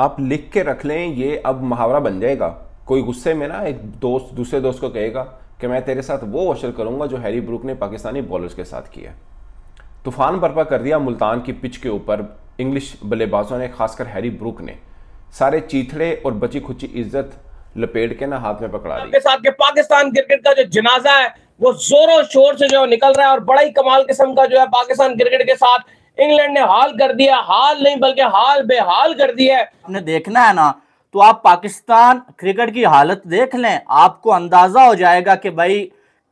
आप लिख के रख लें, ये अब मुहावरा बन जाएगा। कोई गुस्से में ना एक दोस्त दूसरे दोस्त को कहेगा कि मैं तेरे साथ वो ओवर करूंगा जो हैरी ब्रूक ने पाकिस्तानी बॉलर्स के साथ किया। तूफान बर्पा कर दिया मुल्तान की पिच के ऊपर इंग्लिश बल्लेबाजों ने, खासकर हैरी ब्रूक ने। सारे चीथड़े और बची खुची इज्जत लपेट के ना हाथ में पकड़ा दी। साथ के पाकिस्तान क्रिकेट का जो जनाजा है वो जोरों शोर से जो निकल रहा है, और बड़ा ही कमाल किस्म का जो है पाकिस्तान क्रिकेट के साथ इंग्लैंड ने हाल कर दिया, हाल नहीं बल्कि हाल बेहाल कर दिया है। आपने देखना है ना तो आप पाकिस्तान क्रिकेट की हालत देख लें, आपको अंदाजा हो जाएगा कि भाई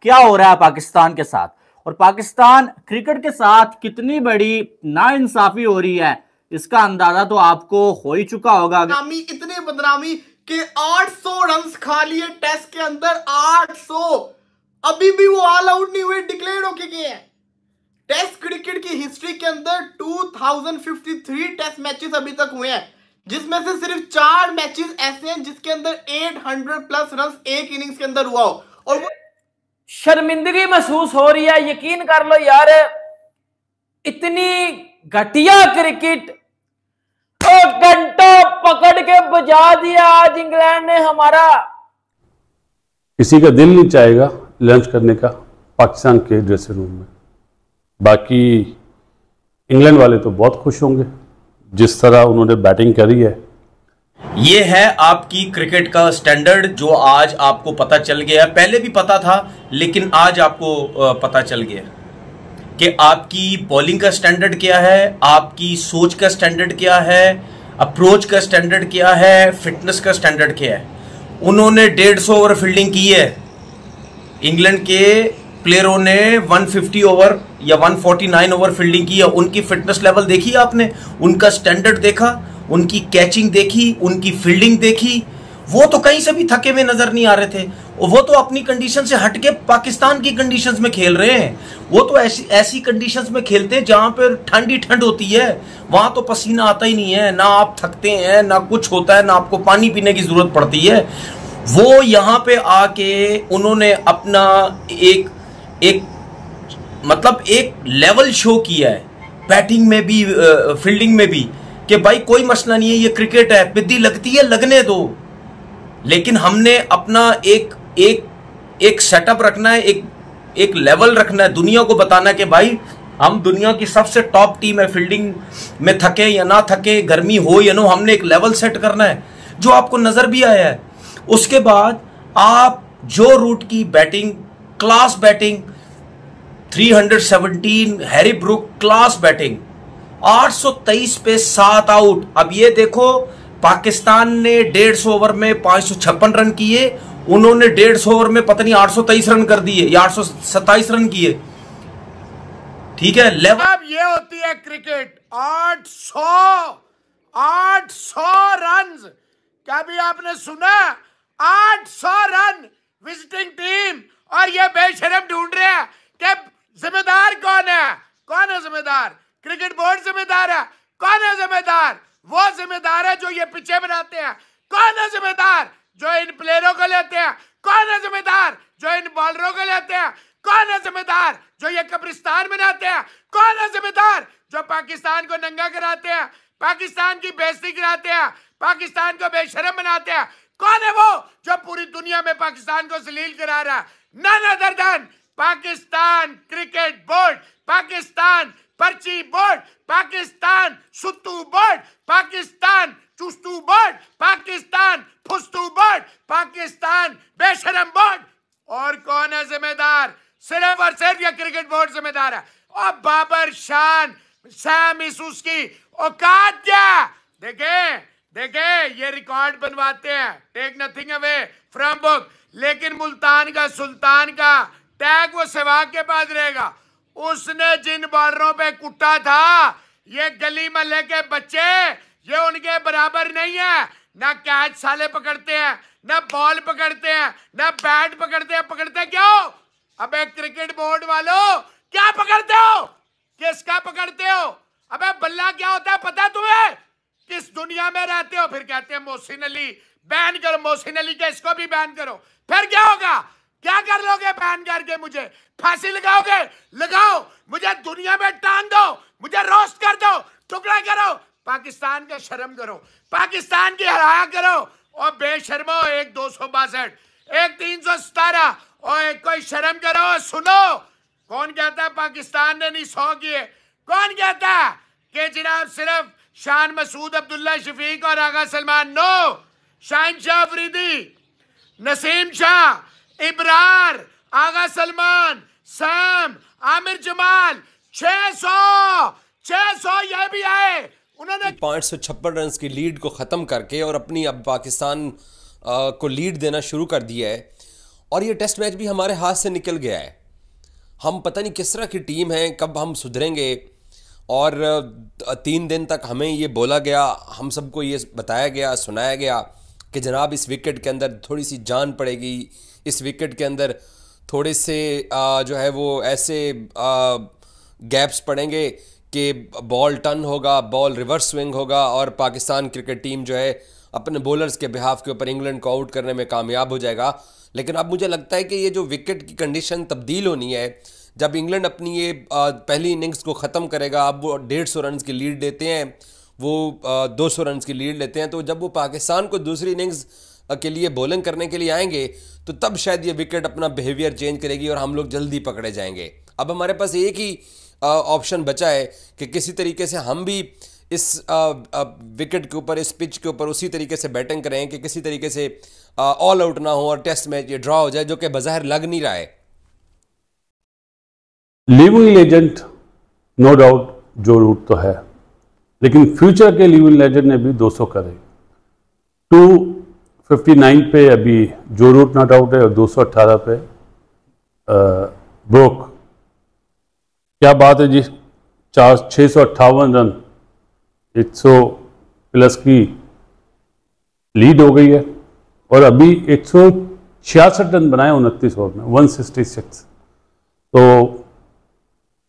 क्या हो रहा है पाकिस्तान के साथ। और पाकिस्तान क्रिकेट के साथ कितनी बड़ी नाइंसाफी हो रही है इसका अंदाजा तो आपको हो ही चुका होगा। इतनी बदनामी कि 800 रन खा लिए टेस्ट के अंदर, 800 अभी भी वो ऑल आउट नहीं हुए, डिक्लेयर होके गए हैं। टेस्ट क्रिकेट की हिस्ट्री के अंदर 2053 टेस्ट मैचेस अभी तक हुए हैं, जिसमें से सिर्फ 4 मैचेस ऐसे हैं जिसके अंदर 800 प्लस रन एक इनिंग्स के अंदर हुआ हो। और शर्मिंदगी महसूस हो रही है, यकीन कर लो यार, इतनी घटिया क्रिकेट। घंटा पकड़ के बजा दिया आज इंग्लैंड ने हमारा। किसी का दिल नहीं चाहेगा लंच करने का पाकिस्तान के ड्रेसिंग रूम में। बाकी इंग्लैंड वाले तो बहुत खुश होंगे जिस तरह उन्होंने बैटिंग करी है। ये है आपकी क्रिकेट का स्टैंडर्ड जो आज आपको पता चल गया, पहले भी पता था लेकिन आज आपको पता चल गया कि आपकी बॉलिंग का स्टैंडर्ड क्या है, आपकी सोच का स्टैंडर्ड क्या है, अप्रोच का स्टैंडर्ड क्या है, फिटनेस का स्टैंडर्ड क्या है। उन्होंने 150 ओवर फील्डिंग की है, इंग्लैंड के प्लेयरों ने 150 ओवर या 149 ओवर फील्डिंग की है। उनकी फिटनेस लेवल देखी आपने, उनका स्टैंडर्ड देखा, उनकी कैचिंग देखी, उनकी फील्डिंग देखी। वो तो कहीं से भी थके हुए नजर नहीं आ रहे थे, वो तो अपनी कंडीशन से हटके पाकिस्तान की कंडीशंस में खेल रहे हैं। वो तो ऐसी कंडीशंस में खेलते हैं जहां पर ठंडी ठंड होती है, वहां तो पसीना आता ही नहीं है, ना आप थकते हैं, ना कुछ होता है, ना आपको पानी पीने की जरूरत पड़ती है। वो यहां पे आके उन्होंने अपना एक मतलब एक लेवल शो किया है, बैटिंग में भी फील्डिंग में भी, कि भाई कोई मसला नहीं है, ये क्रिकेट है, पिद्दी लगती है लगने दो, लेकिन हमने अपना एक एक एक सेटअप रखना है, एक लेवल रखना है, दुनिया को बताना है कि भाई हम दुनिया की सबसे टॉप टीम है, फील्डिंग में थके या ना थके, गर्मी हो या ना, हमने एक लेवल सेट करना है जो आपको नजर भी आया है। उसके बाद आप जो रूट की batting, class batting 317, Harry Brook class batting 823 पे 7 आउट। अब ये देखो पाकिस्तान ने 150 ओवर में 556 रन किए, उन्होंने 150 ओवर में पता नहीं 823 रन कर दिए या 827 रन किए। ठीक है, लेवल ये होती है क्रिकेट। 800 रन, क्या भी आपने सुना? 800 रन विजिटिंग टीम, और ये बेशरम ढूंढ रहे हैं कि जिम्मेदार कौन है। कौन है जिम्मेदार? क्रिकेट बोर्ड जिम्मेदार है। कौन है जिम्मेदार? वो जिम्मेदार है जो ये पिचे बनाते हैं। कौन है जिम्मेदार? जो इन प्लेयरों को लेते हैं। कौन है जिम्मेदार? जो इन बॉलरों को लेते हैं। कौन है जिम्मेदार? जो ये कब्रिस्तान बनाते हैं। कौन है जिम्मेदार? जो पाकिस्तान को नंगा कराते हैं, पाकिस्तान की बेइज्जती कराते हैं, पाकिस्तान को बेशरम बनाते हैं। कौन है वो जो पूरी दुनिया में पाकिस्तान को जलील करा रहा है? None other than Pakistan cricket board, Pakistan पर्ची बोर्ड, पाकिस्तान सुत्तू बोर्ड, पाकिस्तान चुस्तू बोर्ड, पाकिस्तान फुस्तू बोर्ड, पाकिस्तान बेशरम बोर्ड। और कौन है जिम्मेदार? सिर्फ और सिर्फ ये क्रिकेट बोर्ड जिम्मेदार है। और बाबर शान सैम इसुस की औकात क्या? देखे ये रिकॉर्ड बनवाते हैं, take nothing away from book, लेकिन मुल्तान का सुल्तान का टैग वो सहवाग के पास रहेगा। उसने जिन बॉलरों पे कुटा था, ये गली मोहल्ले के बच्चे, ये उनके बराबर नहीं है। ना कैच साले पकड़ते हैं, ना बॉल पकड़ते हैं, ना बैट पकड़ते हैं। पकड़ते क्यों? अबे क्रिकेट बोर्ड वालों, क्या पकड़ते हो? किसका पकड़ते हो? अबे बल्ला क्या होता है पता तुम्हें? किस दुनिया में रहते हो? फिर कहते हैं मोहसिन अली बैन करो, मोहसिन अली के इसको भी बैन करो। फिर क्या होगा? क्या कर लोगे? बैन करके मुझे फांसी लगाओगे? लगाओ, मुझे दुनिया में टांग दो, मुझे रोस्ट कर दो, टुकड़ा करो, पाकिस्तान का शर्म करो, पाकिस्तान की हराया करो और बेशर्मो। एक 262, एक 317 और एक कोई शर्म करो। सुनो, कौन कहता है पाकिस्तान ने नहीं 100 किए? कौन कहता है कि जनाब सिर्फ शान मसूद, अब्दुल्ला शफीक और आगा सलमान? नो, शाहिन अफरीदी, नसीम शाह, अबरार, आगा सलमान, सैम, आमिर जमाल, 600 ये भी आए। उन्होंने 556 रन की लीड को ख़त्म करके और अपनी अब पाकिस्तान को लीड देना शुरू कर दिया है। और ये टेस्ट मैच भी हमारे हाथ से निकल गया है। हम पता नहीं किस तरह की टीम है, कब हम सुधरेंगे। और 3 दिन तक हमें ये बोला गया, हम सबको ये बताया गया, सुनाया गया कि जनाब इस विकेट के अंदर थोड़ी सी जान पड़ेगी, इस विकेट के अंदर थोड़े से जो है वो ऐसे गैप्स पड़ेंगे कि बॉल टर्न होगा, बॉल रिवर्स स्विंग होगा और पाकिस्तान क्रिकेट टीम जो है अपने बॉलर्स के बिहाफ के ऊपर इंग्लैंड को आउट करने में कामयाब हो जाएगा। लेकिन अब मुझे लगता है कि ये जो विकेट की कंडीशन तब्दील होनी है, जब इंग्लैंड अपनी ये पहली इनिंग्स को ख़त्म करेगा, अब वो 150 रन की लीड देते हैं, वो 200 रन की लीड लेते हैं, तो जब वो पाकिस्तान को दूसरी इनिंग्स के लिए बॉलिंग करने के लिए आएंगे तो तब शायद ये विकेट अपना बिहेवियर चेंज करेगी और हम लोग जल्दी पकड़े जाएंगे। अब हमारे पास एक ही ऑप्शन बचा है कि किसी तरीके से हम भी इस विकेट के ऊपर, इस पिच के ऊपर उसी तरीके से बैटिंग करें कि किसी तरीके से ऑल आउट ना हो और टेस्ट मैच ये ड्रा हो जाए, जो कि बज़ाहिर लग नहीं रहा है। Living legend no doubt Joe Root तो है, लेकिन फ्यूचर के लिविंग लेजेंड ने भी 200 करे। 259 पे अभी जो रूट नॉट आउट है और 218 पे ब्रोक। क्या बात है जी, 658 रन, 100+ की लीड हो गई है और अभी 166 रन बनाए 29 ओवर में, 166। तो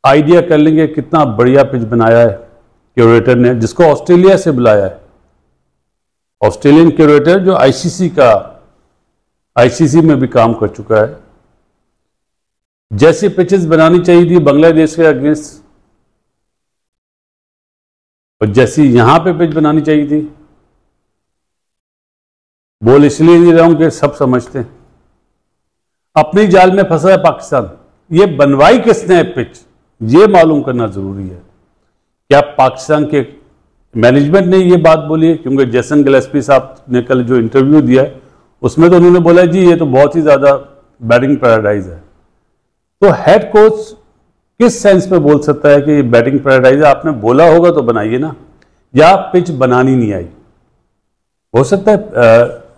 आइडिया कर लेंगे कितना बढ़िया पिच बनाया है क्यूरेटर ने, जिसको ऑस्ट्रेलिया से बुलाया है। ऑस्ट्रेलियन क्यूरेटर जो आईसीसी में भी काम कर चुका है। जैसी पिचेस बनानी चाहिए थी बांग्लादेश के अगेंस्ट और जैसी यहां पे पिच बनानी चाहिए थी, बोल इसलिए नहीं रहा हूं कि सब समझते हैं अपनी जाल में फंसा है पाकिस्तान। ये बनवाई किसने है पिच, ये मालूम करना जरूरी है। क्या पाकिस्तान के मैनेजमेंट ने ये बात बोली है? क्योंकि जेसन गिलेस्पी साहब ने कल जो इंटरव्यू दिया है उसमें तो उन्होंने बोला जी ये तो बहुत ही ज्यादा बैटिंग पैराडाइज है। तो हेड कोच किस सेंस में बोल सकता है कि ये बैटिंग पैराडाइज है? आपने बोला होगा तो बनाइए ना, या पिच बनानी नहीं आई। हो सकता है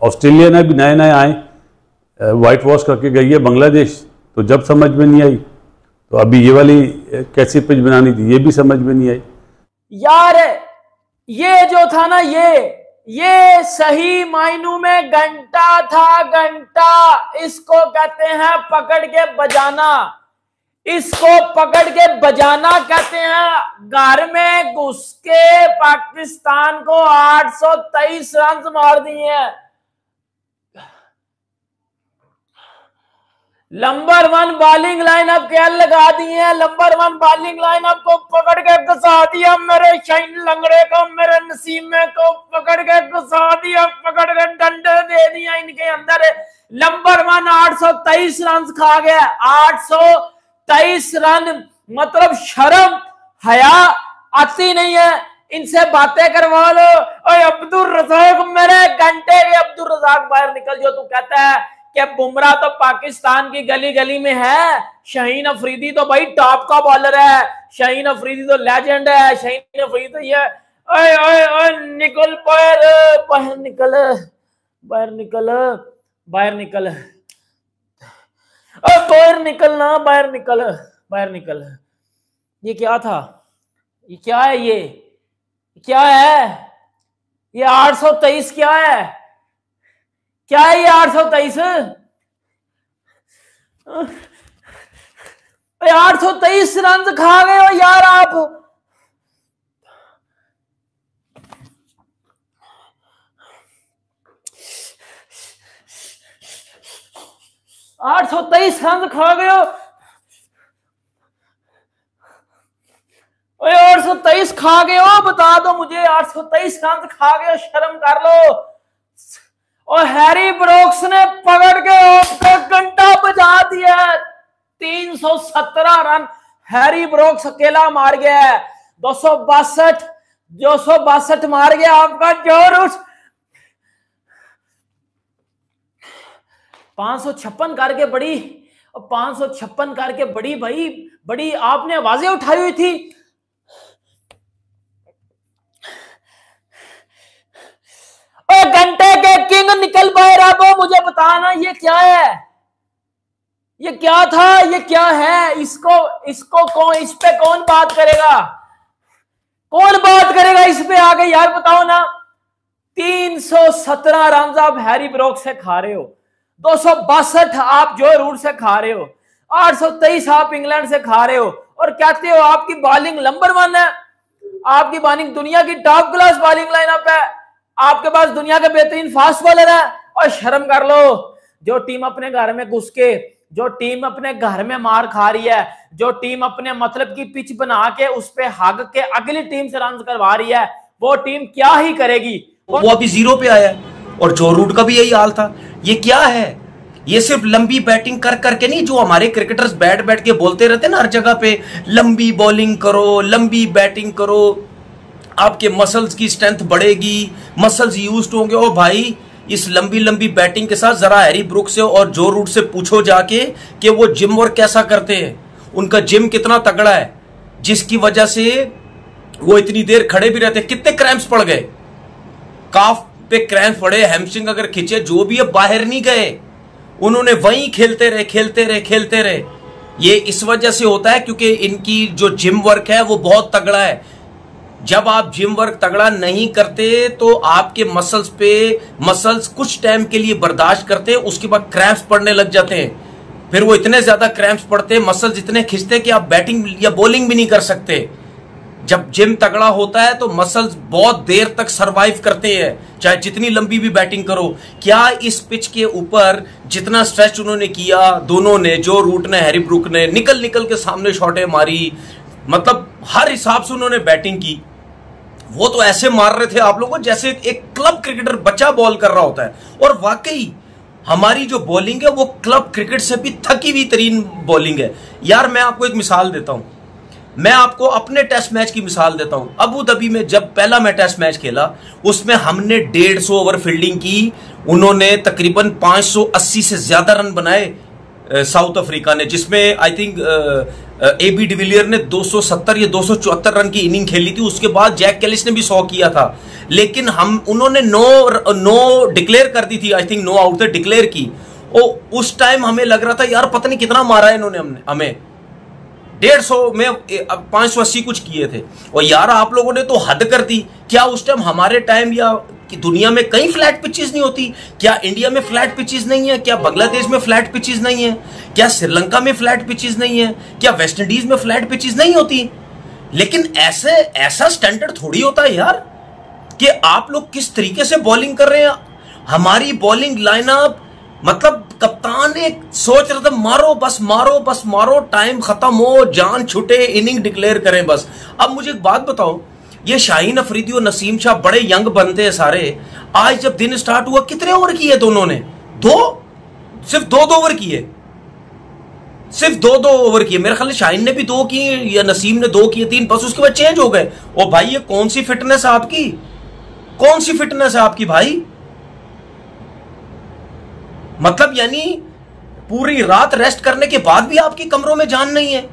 ऑस्ट्रेलिया ने भी नए नए आए, वाइट वॉश करके गई है बांग्लादेश, तो जब समझ में नहीं आई तो अभी ये वाली कैसी पिच बनानी थी ये भी समझ में नहीं आई। यार ये जो था ना, ये सही मायनों में घंटा था, घंटा। इसको कहते हैं पकड़ के बजाना, इसको पकड़ के बजाना कहते हैं। घर में घुस के पाकिस्तान को 823 रन मार दिए हैं। नंबर 1 बॉलिंग लाइनअप के लगा दिए हैं, नंबर 1 बॉलिंग लाइनअप को पकड़ के घुसा दिया। मेरे शाइन लंगड़े को, मेरे नसीमे को पकड़ के घुसा दिया, पकड़ के डंडे दे दिया इनके अंदर। नंबर 1 823 रन खा गया, 823 रन। मतलब शर्म हया आती नहीं है, इनसे बातें करवा लो। और अब्दुल रजाक, मेरे घंटे के अब्दुल रजाक बाहर निकल जो। तू कहता है कि बुमराह तो पाकिस्तान की गली गली में है, शाहीन अफरीदी तो भाई टॉप का बॉलर है, शाहीन अफरीदी तो लेजेंड है, शाहीन अफरीदी तो ये ओए ओए ओए निकल बाहर, निकल बाहर, निकल बाहर, निकल बाहर, निकलना बाहर, निकल बाहर, निकल। ये क्या था, ये क्या है, ये क्या है, ये 823 क्या है, क्या है ये 823? 823 रन खा गए हो यार आप। आठ सौ तेईस रन खा गए हो, 823 खा गए हो, बता दो मुझे, 823 रन खा गए हो, शर्म कर लो। और हैरी ब्रोक्स ने पकड़ के घंटा बजा दिया, 317 रन हैरी ब्रोक्स अकेला मार गया है, 262 मार गया आपका जो रूट, 556 करके बड़ी, 556 करके बड़ी भाई बड़ी आपने आवाजें उठाई हुई थी। ओ घंटे के किंग निकल पाए रबो, मुझे बताना ये क्या है, ये क्या था, ये क्या है, इसको कौन, इस पे कौन बात करेगा, कौन बात करेगा इस पे आगे यार, बताओ ना। 317 रन आप हैरी ब्रोक से खा रहे हो, 262 आप जो रूट से खा रहे हो, 823 आप इंग्लैंड से खा रहे हो, और कहते हो आपकी बॉलिंग नंबर 1 है, आपकी बॉलिंग दुनिया की टॉप क्लास बॉलिंग लाइनअप है, आपके पास दुनिया के बेहतरीन फास्ट बॉलर है। और शर्म कर लो, जो टीम अपने घर में घुस के, जो टीम अपने घर में मार खा रही है, जो टीम अपने मतलब की पिच बना के उस पे हाग के अगली टीम से रन करवा रही है, वो टीम क्या ही करेगी। वो अभी 0 पे आया और जो रूट का भी यही हाल था। ये क्या है, ये सिर्फ लंबी बैटिंग कर करके नहीं, जो हमारे क्रिकेटर्स बैठ बैठ के बोलते रहते ना हर जगह पे, लंबी बॉलिंग करो, लंबी बैटिंग करो, आपके मसल्स की स्ट्रेंथ बढ़ेगी, मसल्स यूज्ड होंगे। ओ भाई, इस लंबी लंबी बैटिंग के साथ जरा हैरी ब्रुक से और जो रूट से पूछो जाके कि वो जिम वर्क कैसा करते हैं, उनका जिम कितना तगड़ा है, जिसकी वजह से वो इतनी देर खड़े भी रहते हैं। कितने क्रैम्प्स पड़ गए, काफ पे क्रैम्प पड़े, हैमस्ट्रिंग अगर खींचे, जो भी, अब बाहर नहीं गए, उन्होंने वहीं खेलते रहे। ये इस वजह से होता है क्योंकि इनकी जो जिम वर्क है वो बहुत तगड़ा है। जब आप जिम वर्क तगड़ा नहीं करते तो आपके मसल्स पे, मसल्स कुछ टाइम के लिए बर्दाश्त करते हैं, उसके बाद क्रैम्प्स पड़ने लग जाते हैं, फिर वो इतने ज्यादा क्रैम्प्स पड़ते, मसल्स इतने खिंचते कि आप बैटिंग या बॉलिंग भी नहीं कर सकते। जब जिम तगड़ा होता है तो मसल्स बहुत देर तक सरवाइव करते हैं, चाहे जितनी लंबी भी बैटिंग करो। क्या इस पिच के ऊपर जितना स्ट्रेच उन्होंने किया, दोनों ने, जो रूट ने, हैरी ब्रुक ने, निकल के सामने शॉटें मारी, मतलब हर हिसाब से उन्होंने बैटिंग की। वो तो ऐसे मार रहे थे आप लोगों को जैसे एक क्लब क्रिकेटर बच्चा बॉल कर रहा होता है। और वाकई हमारी जो बॉलिंग है वो क्लब क्रिकेट से भी थकी हुई तरीन बॉलिंग है। यार मैं आपको एक मिसाल देता हूं, मैं आपको अपने टेस्ट मैच की मिसाल देता हूं। अबू धाबी में जब पहला मैं टेस्ट मैच खेला, उसमें हमने 150 ओवर फील्डिंग की, उन्होंने तकरीबन 580 से ज्यादा रन बनाए साउथ अफ्रीका ने, जिसमें आई थिंक एबी डिविलियर ने 270 या 274 रन की इनिंग खेली थी। उसके बाद जैक कैलिस ने भी 100 किया था, लेकिन हम उन्होंने नो डिक्लेयर कर दी थी, I think no out declare की। और उस टाइम हमें लग रहा था यार पता नहीं कितना मारा है इन्होंने, हमें 150 में 580 कुछ किए थे, और यार आप लोगों ने तो हद कर दी। क्या उस टाइम हमारे टाइम या दुनिया में कहीं फ्लैट पिचेस नहीं होती? क्या इंडिया में फ्लैट पिचेस नहीं है? क्या बांग्लादेश में फ्लैट पिचेस नहीं है? क्या श्रीलंका में फ्लैट पिचेस नहीं है? क्या वेस्ट इंडीज में फ्लैट पिचेस नहीं होती? लेकिन ऐसा स्टैंडर्ड थोड़ी होता है यार कि आप लोग किस तरीके से बॉलिंग कर रहे हैं। हमारी बॉलिंग लाइनअप, मतलब कप्तान एक सोच रहा था मारो बस, मारो बस, मारो, टाइम खत्म हो, जान छूटे, इनिंग डिक्लेयर करें बस। अब मुझे एक बात बताओ, ये शाहीन अफरीदी और नसीम शाह बड़े यंग बनते हैं सारे। आज जब दिन स्टार्ट हुआ कितने ओवर किए दोनों ने? सिर्फ दो ओवर किए। मेरे ख्याल शाहीन ने भी 2 किए या नसीम ने 2 किए, 3 बस, उसके बाद चेंज हो गए। ओ भाई ये कौन सी फिटनेस है आपकी, कौन सी फिटनेस है आपकी भाई? मतलब यानी पूरी रात रेस्ट करने के बाद भी आपके कमरों में जान नहीं है।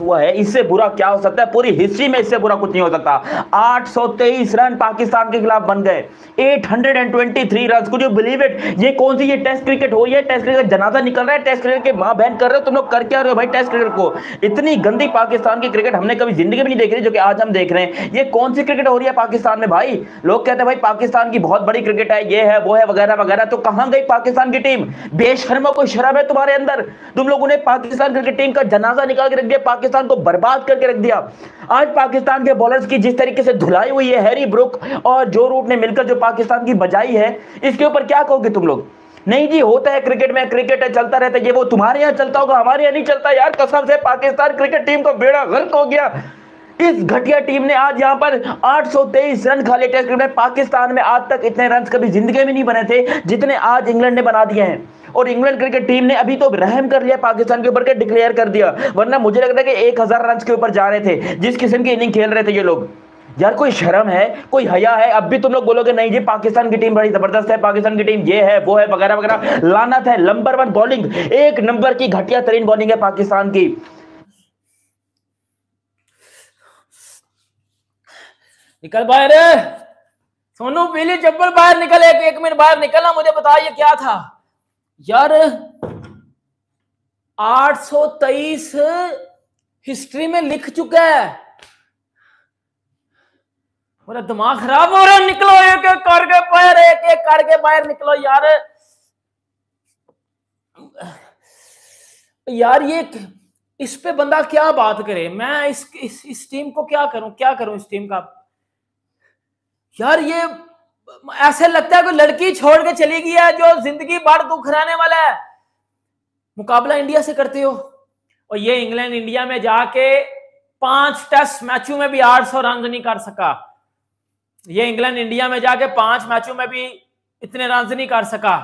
हुआ है, इससे बुरा क्या हो सकता है? पूरी हिस्ट्री में इससे बुरा कुछ नहीं हो सकता। 823 रन पाकिस्तान के खिलाफ बन गए, 823 रन, कुछ बिलीव इट? ये कौन सी ये टेस्ट क्रिकेट हो रही है? टेस्ट क्रिकेट जनाजा निकल रहा है, टेस्ट क्रिकेट के मां बहन कर रहे हो, तुम लोग कर क्या रहे हो भाई टेस्ट क्रिकेट को? इतनी गंदी पाकिस्तान की क्रिकेट हमने कभी जिंदगी में नहीं देखी जो कि आज हम देख रहे हैं। ये कौन सी क्रिकेट हो रही है पाकिस्तान में भाई? लोग कहते हैं भाई पाकिस्तान की बहुत बड़ी क्रिकेट है, ये है, वो है, वगैरह वगैरह, तो कहां गई पाकिस्तान की टीम? बेशर्मों को शर्म है तुम्हारे अंदर, तुम लोगों ने पाकिस्तान क्रिकेट टीम का जनाजा निकाल के रख दिया, पाकिस्तान को बर्बाद करके रख दिया। आज पाकिस्तान के बॉलर्स की जिस तरीके से धुलाई हुई है, हैरी ब्रुक और जो रूट ने मिलकर जो पाकिस्तान की बजाई है, इसके ऊपर क्या कहोगे तुम लोग? नहीं जी, होता है क्रिकेट में, क्रिकेट चलता रहता है, ये वो तुम्हारे यहाँ चलता होगा, हमारे यहाँ नहीं चलता। यार कसम से पाकिस्तान क्रिकेट टीम का बेड़ा गर्क हो गया। इस घटिया टीम ने आज यहां पर 823 रन खा लिए टेस्ट क्रिकेट में। पाकिस्तान में आज तक इतने रन कभी जिंदगी में नहीं बने थे जितने आज इंग्लैंड ने बना दिए हैं, और इंग्लैंड क्रिकेट टीम ने अभी तो रहम कर लिया पाकिस्तान के ऊपर के डिक्लेयर कर दिया, वरना मुझे लगता है कि 1000 रन के ऊपर जा रहे थे जिस किस्म की इनिंग खेल रहे थे ये लोग। यार कोई शर्म है, कोई हया है? अब भी तुम लोग बोलोगे नहीं जी पाकिस्तान की टीम बड़ी जबरदस्त है, पाकिस्तान की टीम ये है वो है वगैरह वगैरह। लानत है, नंबर वन बॉलिंग, एक नंबर की घटिया तरीन बॉलिंग है पाकिस्तान की। निकल बाहर सोनू, पीली चप्पल बाहर निकल, एक मिनट बाहर निकलना। मुझे बताइए क्या था यार 823 हिस्ट्री में लिख चुका है, बोला दिमाग खराब हो रहा है। निकलो एक एक करके बाहर निकलो यार। यार ये इस पे बंदा क्या बात करे, मैं इस टीम को क्या करूं इस टीम का। यार ये ऐसे लगता है कोई लड़की छोड़ के चली गई है जो जिंदगी भर दुख रहने वाला है। मुकाबला इंडिया से करते हो और ये इंग्लैंड इंडिया में जाके 5 टेस्ट मैचों में भी 800 रन नहीं कर सका। ये इंग्लैंड इंडिया में जाके 5 मैचों में भी इतने रन नहीं कर सका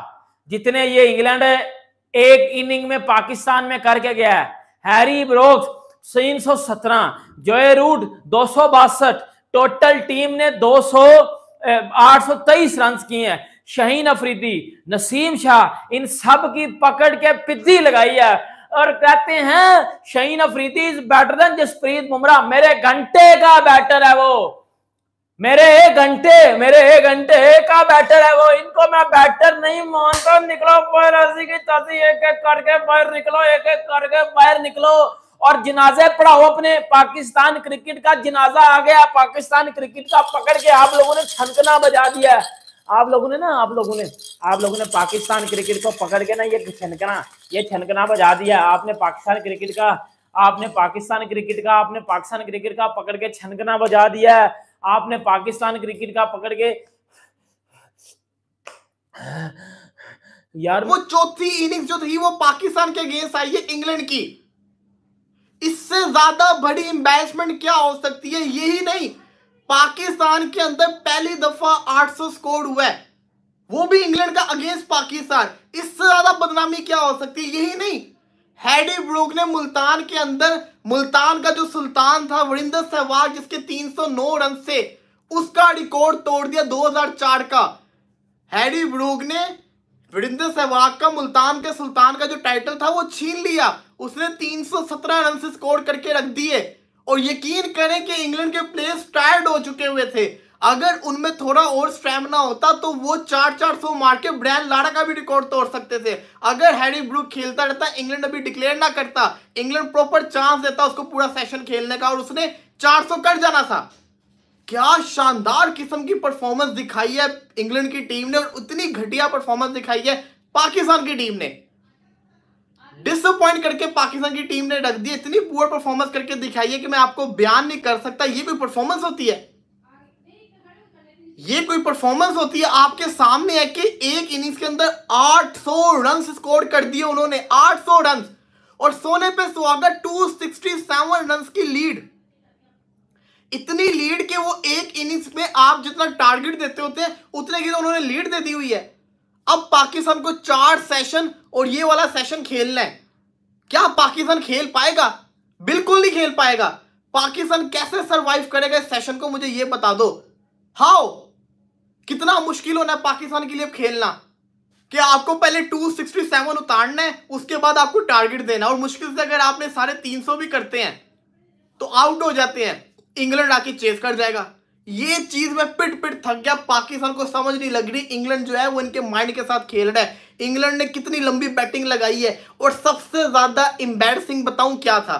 जितने ये इंग्लैंड एक इनिंग में पाकिस्तान में करके गया है। Harry Brook 317, Joe Root 262, total team ने 823 रन किए हैं। शहीन अफरीदी, नसीम शाह, इन सब की पकड़ के पिद्दी लगाई है और कहते हैं Shaheen Afridi is better than Jasprit Bumrah. मेरे घंटे का बैटर है वो, मेरे एक घंटे का बैटर है वो। इनको मैं बैटर नहीं मानता। निकलो एक एक करके बाहर निकलो और जनाजे पढ़ाओ अपने। पाकिस्तान क्रिकेट का जनाजा आ गया, पाकिस्तान क्रिकेट का पकड़ के आप लोगों ने छनकना बजा दिया। आप लोगों ने पाकिस्तान क्रिकेट को पकड़ के ना ये छनकना बजा दिया। आपने पाकिस्तान क्रिकेट का पकड़ के छनकना बजा दिया। आपने पाकिस्तान क्रिकेट का पकड़ के यार वो चौथी इनिंग्स जो थी वो पाकिस्तान के अगेंस्ट आई है इंग्लैंड की। इससे ज्यादा बड़ी एम्बैरेसमेंट क्या हो सकती है? यही नहीं, पाकिस्तान के अंदर पहली दफा 800 स्कोर हुआ है, वो भी इंग्लैंड का अगेंस्ट पाकिस्तान। इससे ज्यादा बदनामी क्या हो सकती है? यही नहीं, हैरी ब्रूक ने मुल्तान के अंदर, मुल्तान का जो सुल्तान था वीरेंद्र सहवाग, जिसके 309 रन से उसका रिकॉर्ड तोड़ दिया 2004 का। हैरी ब्रूक ने वीरेंद्र सहवाग का, मुल्तान के सुल्तान का जो टाइटल था वो छीन लिया। उसने 317 रन से स्कोर करके रख दिए। और यकीन करें कि इंग्लैंड के प्लेयर्स टायर्ड हो चुके हुए थे, अगर उनमें थोड़ा और स्टैमिना होता तो वो 400 मार के ब्रैन लारा का भी रिकॉर्ड तोड़ सकते थे। अगर हैरी ब्रूक खेलता रहता, इंग्लैंड अभी डिक्लेयर ना करता, इंग्लैंड प्रॉपर चांस देता उसको पूरा सेशन खेलने का और उसने 400 कर जाना था। क्या शानदार किस्म की परफॉर्मेंस दिखाई है इंग्लैंड की टीम ने और उतनी घटिया परफॉर्मेंस दिखाई है पाकिस्तान की टीम ने। डिसअपॉइंट करके पाकिस्तान की टीम ने रख दी। इतनी पुअर परफॉर्मेंस करके दिखाई है कि मैं आपको बयान नहीं कर सकता। ये कोई परफॉर्मेंस होती है? ये कोई परफॉर्मेंस होती है? आपके सामने है कि एक इनिंग्स के अंदर 800 रन स्कोर कर दिए उन्होंने, 800 रन और सोने पे सुहागा 267 रन की लीड। इतनी लीड के वो एक इनिंग्स में आप जितना टारगेट देते होते हैं उतने की तो उन्होंने लीड दे दी हुई है। अब पाकिस्तान को 4 सेशन और ये वाला सेशन खेलना है। क्या पाकिस्तान खेल पाएगा? बिल्कुल नहीं खेल पाएगा। पाकिस्तान कैसे सरवाइव करेगा इस सेशन को, मुझे ये बता दो। हाउ कितना मुश्किल होना है पाकिस्तान के लिए खेलना कि आपको पहले 267 उतारना है, उसके बाद आपको टारगेट देना। और मुश्किल से अगर आपने 350 भी करते हैं तो आउट हो जाते हैं, इंग्लैंड आके चेस कर जाएगा। ये चीज मैं पिट थक गया। पाकिस्तान को समझ नहीं लग रही, इंग्लैंड जो है वो इनके माइंड के साथ खेल रहा है। इंग्लैंड ने कितनी लंबी बैटिंग लगाई है। और सबसे ज्यादा एम्बैरसिंग बताऊं क्या था,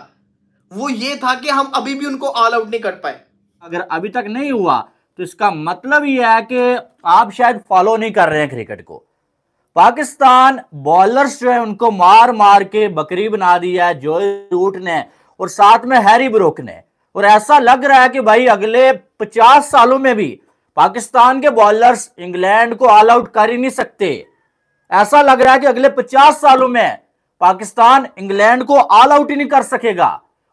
वो ये था कि हम अभी भी उनको ऑल आउट नहीं कर पाए। अगर अभी तक नहीं हुआ तो इसका मतलब यह है कि आप शायद फॉलो नहीं कर रहे हैं क्रिकेट को। पाकिस्तान बॉलर्स जो है उनको मार मार के बकरी बना दिया है जोए रूट ने और साथ में हैरी ब्रूक ने। और ऐसा लग रहा है कि भाई अगले 50 सालों में भी पाकिस्तान के बॉलर्स इंग्लैंड को ऑल आउट कर ही नहीं सकते। ऐसा लग रहा है कि अगले 50 सालों में पाकिस्तान इंग्लैंड को ऑल आउट ही नहीं कर सकेगा।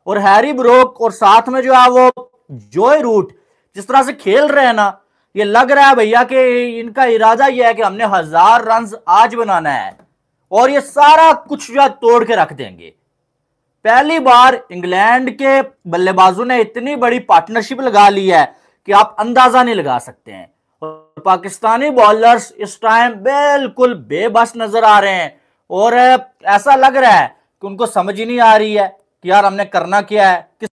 और हैरी ब्रूक और साथ में जो है वो जॉय रूट जिस तरह से खेल रहे हैं ना, ये लग रहा है भैया कि इनका इरादा ये है कि हमने 1000 रन आज बनाना है और ये सारा कुछ जो तोड़ के रख देंगे। पहली बार इंग्लैंड के बल्लेबाजों ने इतनी बड़ी पार्टनरशिप लगा ली है कि आप अंदाजा नहीं लगा सकते हैं। और पाकिस्तानी बॉलर्स इस टाइम बिल्कुल बेबस नजर आ रहे हैं और ऐसा लग रहा है कि उनको समझ ही नहीं आ रही है कि यार हमने करना क्या है। किस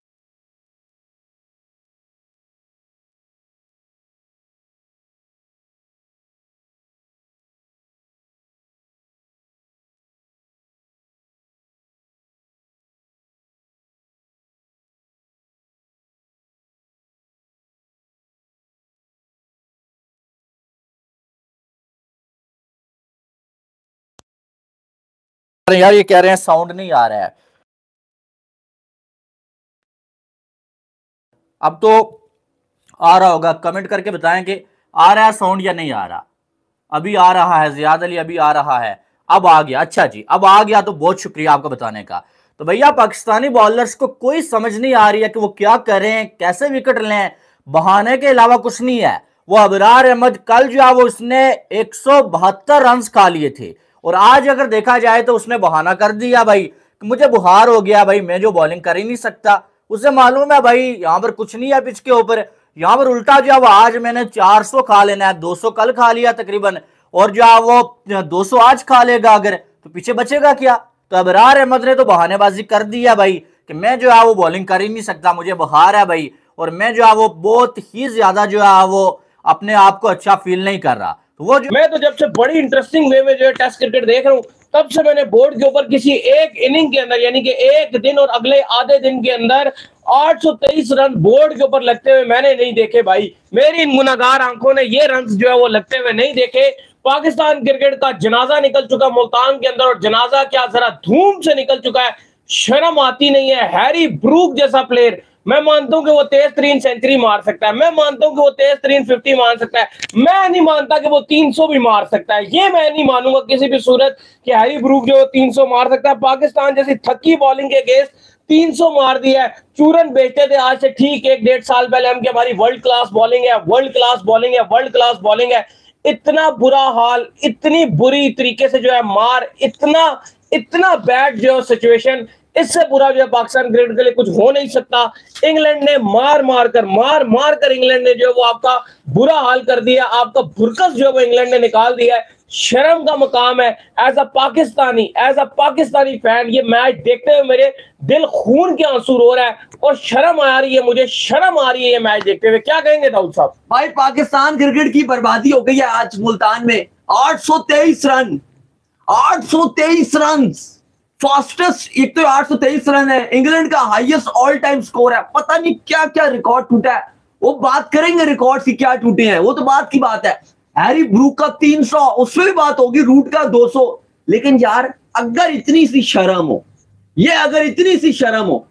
यार ये कह रहे हैं साउंड नहीं आ रहा है। अब तो आ रहा होगा, कमेंट करके बताएं कि आ रहा है साउंड या नहीं आ रहा। अभी आ रहा है जियाद अली, अभी आ रहा है, अब आ गया। अच्छा जी, अब आ गया, तो बहुत शुक्रिया आपका बताने का। तो भैया पाकिस्तानी बॉलर्स को कोई समझ नहीं आ रही है कि वो क्या करें, कैसे विकेट लें। बहाने के अलावा कुछ नहीं है। वो अबरार अहमद कल जो है वो उसने 172 रन खा लिए थे और आज अगर देखा जाए तो उसने बहाना कर दिया भाई, मुझे बुखार हो गया भाई, मैं जो बॉलिंग कर ही नहीं सकता। उसे मालूम है भाई यहाँ पर कुछ नहीं है पिच के ऊपर। यहाँ पर उल्टा जो है वो आज मैंने 400 खा लेना है, 200 कल खा लिया तकरीबन, और जो है वो 200 आज खा लेगा अगर, तो पीछे बचेगा क्या। तो अबरार अहमद ने तो बहानेबाजी कर दिया भाई कि मैं जो है वो बॉलिंग कर ही नहीं सकता, मुझे बुखार है भाई, और मैं जो है वो बहुत ही ज्यादा जो है वो अपने आप को अच्छा फील नहीं कर रहा। वो मैं तो जब से बड़ी इंटरेस्टिंग वे में जो है टेस्ट क्रिकेट देख रहा हूँ, तब से मैंने बोर्ड के ऊपर किसी एक इनिंग के अंदर, यानी कि एक दिन और अगले आधे दिन के अंदर 823 रन बोर्ड के ऊपर लगते हुए मैंने नहीं देखे भाई। मेरी इन गुनाहगार आंखों ने ये रन जो है वो लगते हुए नहीं देखे। पाकिस्तान क्रिकेट का जनाजा निकल चुका मुल्तान के अंदर, और जनाजा क्या जरा धूम से निकल चुका है, शर्म आती नहीं है। हैरी ब्रूक जैसा प्लेयर, मैं मानता हूं कि वो तेज तरीन सेंचुरी मार सकता है, मैं मानता हूं कि वो तेज तरीन 50 मार सकता है, मैं नहीं मानता कि वो 300 भी मार सकता है। ये मैं नहीं मानूंगा किसी भी सूरत कि हैरी ब्रूक जो 300 मार सकता है। पाकिस्तान जैसी थकी बॉलिंग के अगेंस्ट 300 मार दिया है। चूरन बेचते थे आज से ठीक 1-1.5 साल पहले हम, कि हमारी वर्ल्ड क्लास बॉलिंग है, वर्ल्ड क्लास बॉलिंग है, वर्ल्ड क्लास बॉलिंग है। इतना बुरा हाल, इतनी बुरी तरीके से जो है मार, इतना बैड जो सिचुएशन, इससे बुरा जो है पाकिस्तान क्रिकेट के लिए कुछ हो नहीं सकता। इंग्लैंड ने मार मार कर इंग्लैंड ने जो वो आपका बुरा हाल कर दिया, आपका बुरकस जो वो इंग्लैंड ने निकाल दिया है। शर्म का मकाम है। एज अ पाकिस्तानी फैन ये मैच देखते हुए मेरे दिल खून के आंसू रो रहा है और शर्म आ रही है, मुझे शर्म आ रही है ये मैच देखते हुए। क्या कहेंगे दाऊद साहब? भाई पाकिस्तान क्रिकेट की बर्बादी हो गई है आज मुल्तान में। 823 रन, 823 रन फास्टेस्ट, एक तो 823 रन है, इंग्लैंड का हाईएस्ट ऑल टाइम स्कोर है। पता नहीं क्या क्या रिकॉर्ड टूटा है, वो बात करेंगे रिकॉर्ड की क्या टूटे हैं, वो तो बात की बात है। हैरी ब्रूक का 300, उसमें भी बात होगी, रूट का 200। लेकिन यार अगर इतनी सी शर्म हो, ये अगर इतनी सी शर्म हो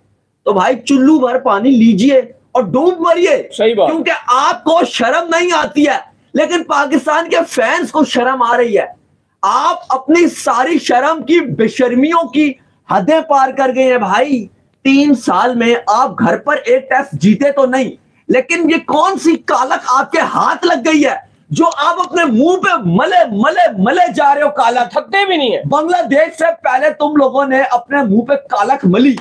तो भाई चुल्लू भर पानी लीजिए और डूब मरिए, क्योंकि आपको शर्म नहीं आती है लेकिन पाकिस्तान के फैंस को शर्म आ रही है। आप अपनी सारी शर्म की, बेशर्मियों की हदें पार कर गए हैं भाई। 3 साल में आप घर पर एक टेस्ट जीते तो नहीं, लेकिन ये कौन सी कालक आपके हाथ लग गई है जो आप अपने मुंह पे मले मले मले जा रहे हो। कालक थकते भी नहीं है। बांग्लादेश से पहले तुम लोगों ने अपने मुंह पे कालक मली।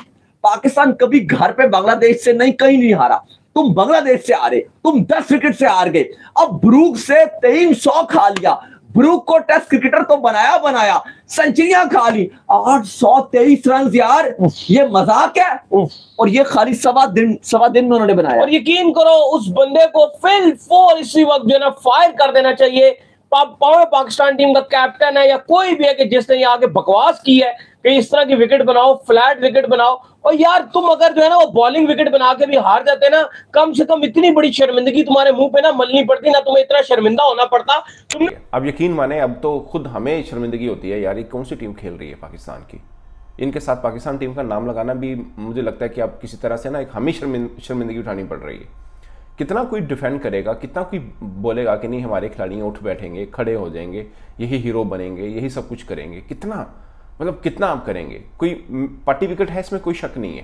पाकिस्तान कभी घर पे बांग्लादेश से नहीं, कहीं नहीं हारा। तुम बांग्लादेश से हारे, तुम 10 विकेट से हार गए। अब ब्रूक से 300 खा लिया, ब्रूक को टेस्ट क्रिकेटर तो बनाया, सेंचुरियां खा ली। 823 रन यार, ये मजाक है। और ये खाली सवा दिन में उन्होंने बनाया। और यकीन करो उस बंदे को फिल फोर इसी वक्त जो है ना फायर कर देना चाहिए। पाकिस्तान टीम का कैप्टन है या कोई भी है कि जिसने आगे बकवास की है कि इस तरह की विकेट बनाओ, फ्लैट विकेट बनाओ। और यार तुम अगर जो है ना वो बॉलिंग विकेट बना के भी हार जाते ना, कम से कम इतनी बड़ी शर्मिंदगी तुम्हारे मुंह पे ना मलनी पड़ती, ना तुम्हें इतना शर्मिंदा होना पड़ता। अब यकीन माने, अब तो खुद हमें शर्मिंदगी होती है यार, ये कौन सी टीम खेल रही है पाकिस्तान की। इनके साथ पाकिस्तान टीम का नाम लगाना भी मुझे लगता है कि अब किसी तरह से ना एक हमें शर्मिंदगी उठानी पड़ रही है। कितना कोई डिफेंड करेगा, कितना कोई बोलेगा कि नहीं हमारे खिलाड़ी उठ बैठेंगे, खड़े हो जाएंगे, यही हीरो बनेंगे, यही सब कुछ करेंगे। कितना मतलब कितना आप करेंगे। कोई पार्टी विकेट है इसमें कोई शक नहीं है,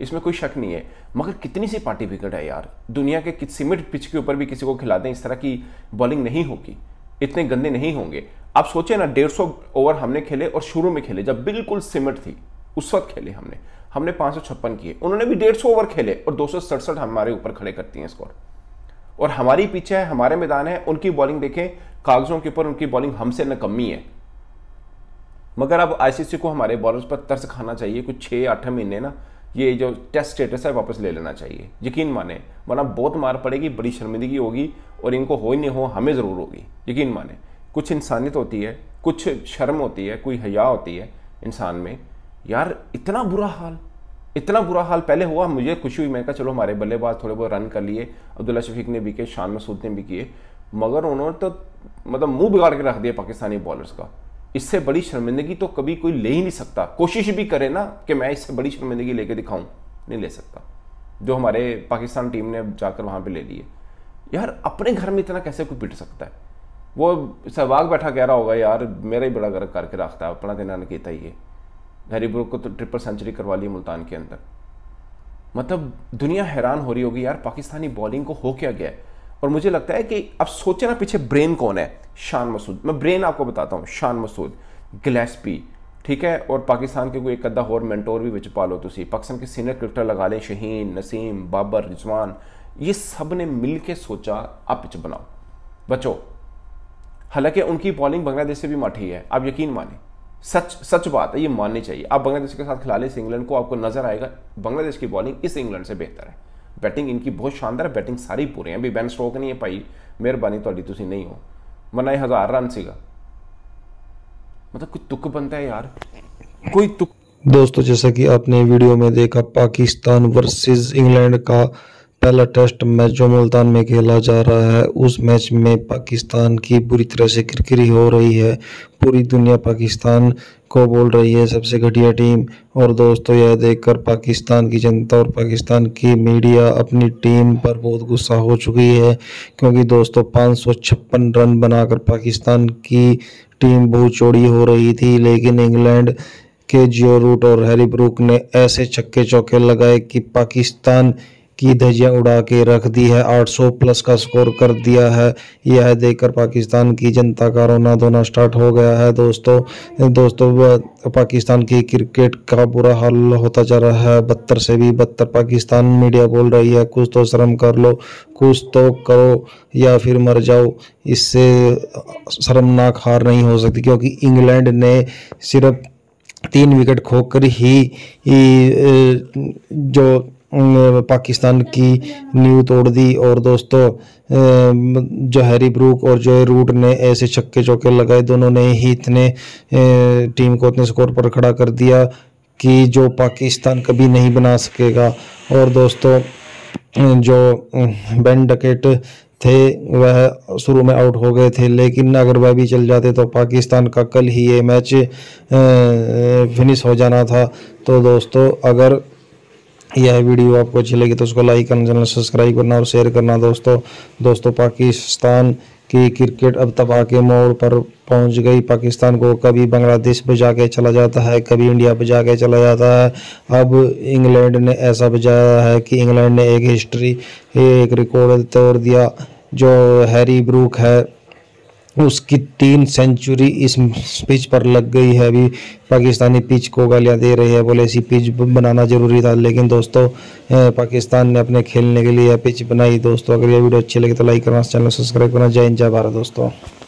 इसमें कोई शक नहीं है, मगर कितनी सी पार्टी विकेट है यार। दुनिया के किसी मिड पिच के ऊपर भी किसी को खिला दें, इस तरह की बॉलिंग नहीं होगी, इतने गंदे नहीं होंगे। आप सोचें ना, 150 ओवर हमने खेले और शुरू में खेले जब बिल्कुल सिमट थी उस वक्त खेले हमने 556 किए, उन्होंने भी 150 ओवर खेले और 267 हमारे ऊपर खड़े करती हैं स्कोर। और हमारी पीछे है, हमारे मैदान है, उनकी बॉलिंग देखें कागजों के ऊपर, उनकी बॉलिंग हमसे नकमी है। मगर अब आईसीसी को हमारे बॉलर्स पर तरस खाना चाहिए, कुछ 6-8 महीने ना ये जो टेस्ट स्टेटस है वापस ले लेना चाहिए, यकीन माने, वरना बहुत मार पड़ेगी, बड़ी शर्मिंदगी होगी और इनको हो ही नहीं हो, हमें ज़रूर होगी, यकीन माने। कुछ इंसानियत होती है, कुछ शर्म होती है, कोई हया होती है इंसान में। यार इतना बुरा हाल पहले हुआ, मुझे खुशी हुई, मैंने कहा चलो हमारे बल्लेबाज थोड़े बहुत रन कर लिए, अब्दुल्ला शफीक ने भी किए, शान मसूद ने भी किए, मगर उन्होंने तो मतलब मुंह बिगाड़ के रख दिया पाकिस्तानी बॉलर्स का। इससे बड़ी शर्मिंदगी तो कभी कोई ले ही नहीं सकता। कोशिश भी करे ना कि मैं इससे बड़ी शर्मिंदगी लेके दिखाऊं, नहीं ले सकता, जो हमारे पाकिस्तान टीम ने जाकर वहाँ पे ले लिए। यार अपने घर में इतना कैसे कोई पिट सकता है? वो सहवाग बैठा कह रहा होगा यार मेरा ही बड़ा गर्व करके रखता है, अपना देना नकीता ही है। हैरी ब्रुक को तो 300 सेंचुरी करवा ली मुल्तान के अंदर। मतलब दुनिया हैरान हो रही होगी यार पाकिस्तानी बॉलिंग को हो क्या गया है। और मुझे लगता है कि अब सोचे ना पीछे ब्रेन कौन है, शान मसूद। मैं ब्रेन आपको बताता हूँ, शान मसूद, गिलेस्पी, ठीक है, और पाकिस्तान के कोई एक अद्धा और मेंटोर भी विच पा लो तुसी, पाकिस्तान के सीनियर क्रिकेटर लगा लें, शहीन, नसीम, बाबर, रिजवान, ये सब ने मिल के सोचा आप पिच बनाओ, बचो। हालांकि उनकी बॉलिंग बांग्लादेश से भी माठी है, आप यकीन माने, सच बात है, ये माननी चाहिए। आप बांग्लादेश के साथ खिला लें इस इंग्लैंड को, आपको नजर आएगा बांग्लादेश की बॉलिंग इस इंग्लैंड से बेहतर है। बैटिंग इनकी बहुत शानदार है, बैटिंग सारी पूरे हैं, भी बैन स्ट्रोक नहीं है भाई, मेहरबानी तो तुसी नहीं हो, वरना 1000 रन सीगा। मतलब कोई तुक बनता है यार, कोई तुक। दोस्तों जैसा कि आपने वीडियो में देखा, पाकिस्तान वर्सेस इंग्लैंड का पहला टेस्ट मैच जो मुल्तान में खेला जा रहा है, उस मैच में पाकिस्तान की बुरी तरह से किरकिरी हो रही है। पूरी दुनिया पाकिस्तान को बोल रही है सबसे घटिया टीम। और दोस्तों यह देखकर पाकिस्तान की जनता और पाकिस्तान की मीडिया अपनी टीम पर बहुत गुस्सा हो चुकी है, क्योंकि दोस्तों 556 रन बनाकर पाकिस्तान की टीम बहुत चौड़ी हो रही थी, लेकिन इंग्लैंड के जो रूट और हैरी ब्रुक ने ऐसे छक्के चौके लगाए कि पाकिस्तान की धज्जियां उड़ा के रख दी है, 800 प्लस का स्कोर कर दिया है। यह देखकर पाकिस्तान की जनता का रोना धोना स्टार्ट हो गया है। दोस्तों पाकिस्तान की क्रिकेट का बुरा हाल होता जा रहा है, बदतर से भी बदतर। पाकिस्तान मीडिया बोल रही है कुछ तो शर्म कर लो, कुछ तो करो या फिर मर जाओ, इससे शर्मनाक हार नहीं हो सकती, क्योंकि इंग्लैंड ने सिर्फ 3 विकेट खोकर ही जो पाकिस्तान की नींव तोड़ दी। और दोस्तों जो हैरी ब्रुक और जो रूट ने ऐसे छक्के चौके लगाए, दोनों ने ही इतने टीम को इतने स्कोर पर खड़ा कर दिया कि जो पाकिस्तान कभी नहीं बना सकेगा। और दोस्तों जो बेन डकेट थे वह शुरू में आउट हो गए थे, लेकिन अगर वह भी चल जाते तो पाकिस्तान का कल ही ये मैच फिनिश हो जाना था। तो दोस्तों अगर यह वीडियो आपको अच्छी लगी तो उसको लाइक करना, चैनल सब्सक्राइब करना और शेयर करना। दोस्तों पाकिस्तान की क्रिकेट अब तबाह के मोड़ पर पहुंच गई। पाकिस्तान को कभी बांग्लादेश बजा के चला जाता है, कभी इंडिया बजा के चला जाता है, अब इंग्लैंड ने ऐसा बजाया है कि इंग्लैंड ने एक हिस्ट्री, एक रिकॉर्ड तोड़ दिया। जो हैरी ब्रुक है उसकी 3 सेंचुरी इस पिच पर लग गई है। अभी पाकिस्तानी पिच को गालियां दे रही है, बोले ऐसी पिच बनाना ज़रूरी था, लेकिन दोस्तों पाकिस्तान ने अपने खेलने के लिए पिच बनाई। दोस्तों अगर यह वीडियो अच्छी लगी तो लाइक करना, चैनल सब्सक्राइब करना। जय हिंद, जय भारत दोस्तों।